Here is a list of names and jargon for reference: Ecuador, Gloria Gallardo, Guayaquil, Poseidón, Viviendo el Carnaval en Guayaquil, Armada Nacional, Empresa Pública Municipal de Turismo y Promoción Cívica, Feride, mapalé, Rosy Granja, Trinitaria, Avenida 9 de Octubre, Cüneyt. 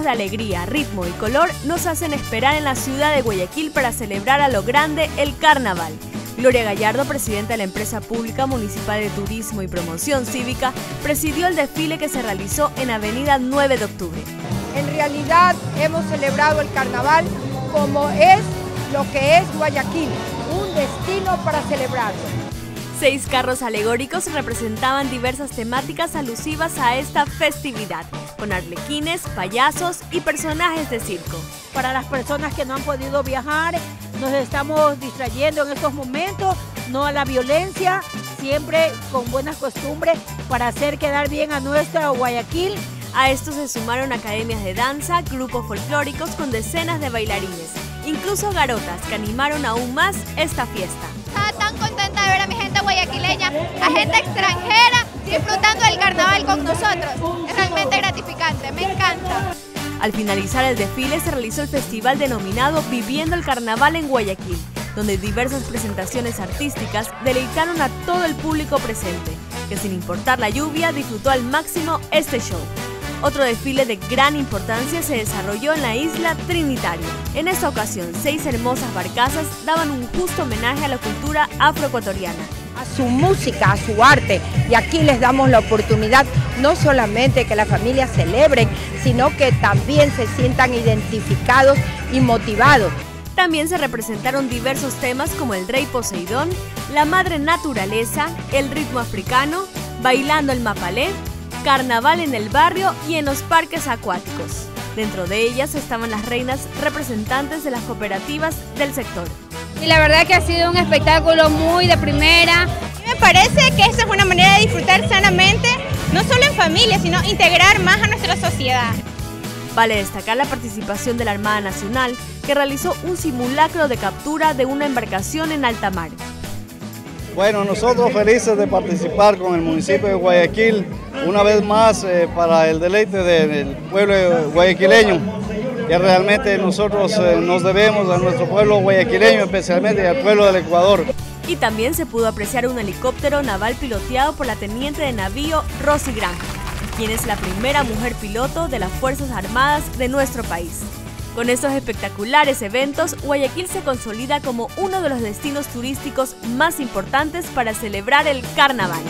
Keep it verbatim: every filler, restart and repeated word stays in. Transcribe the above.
llenos de alegría, ritmo y color, nos hacen esperar en la ciudad de Guayaquil para celebrar a lo grande el carnaval. Gloria Gallardo, presidenta de la Empresa Pública Municipal de Turismo y Promoción Cívica, presidió el desfile que se realizó en Avenida nueve de octubre. En realidad hemos celebrado el carnaval como es lo que es Guayaquil, un destino para celebrarlo. Seis carros alegóricos representaban diversas temáticas alusivas a esta festividad, con arlequines, payasos y personajes de circo. Para las personas que no han podido viajar, nos estamos distrayendo en estos momentos, no a la violencia, siempre con buenas costumbres para hacer quedar bien a nuestra Guayaquil. A esto se sumaron academias de danza, grupos folclóricos con decenas de bailarines, incluso garotas que animaron aún más esta fiesta. Estaba tan contenta de ver a mi gente guayaquileña, a gente extranjera, disfrutando del carnaval con nosotros. Es realmente gratificante, me encanta. Al finalizar el desfile se realizó el festival denominado Viviendo el Carnaval en Guayaquil, donde diversas presentaciones artísticas deleitaron a todo el público presente, que sin importar la lluvia disfrutó al máximo este show. Otro desfile de gran importancia se desarrolló en la isla Trinitaria. En esta ocasión, seis hermosas barcazas daban un justo homenaje a la cultura afroecuatoriana, a su música, a su arte, y aquí les damos la oportunidad no solamente que las familias celebren, sino que también se sientan identificados y motivados. También se representaron diversos temas como el rey Poseidón, la madre naturaleza, el ritmo africano, bailando el mapalé, carnaval en el barrio y en los parques acuáticos. Dentro de ellas estaban las reinas representantes de las cooperativas del sector. Y la verdad que ha sido un espectáculo muy de primera. Me parece que esa es una manera de disfrutar sanamente, no solo en familia, sino integrar más a nuestra sociedad. Vale destacar la participación de la Armada Nacional, que realizó un simulacro de captura de una embarcación en alta mar. Bueno, nosotros felices de participar con el municipio de Guayaquil, una vez más eh, para el deleite del pueblo guayaquileño, que realmente nosotros eh, nos debemos a nuestro pueblo guayaquileño, especialmente al pueblo del Ecuador. Y también se pudo apreciar un helicóptero naval piloteado por la teniente de navío Rosy Granja, quien es la primera mujer piloto de las Fuerzas Armadas de nuestro país. Con estos espectaculares eventos, Guayaquil se consolida como uno de los destinos turísticos más importantes para celebrar el carnaval.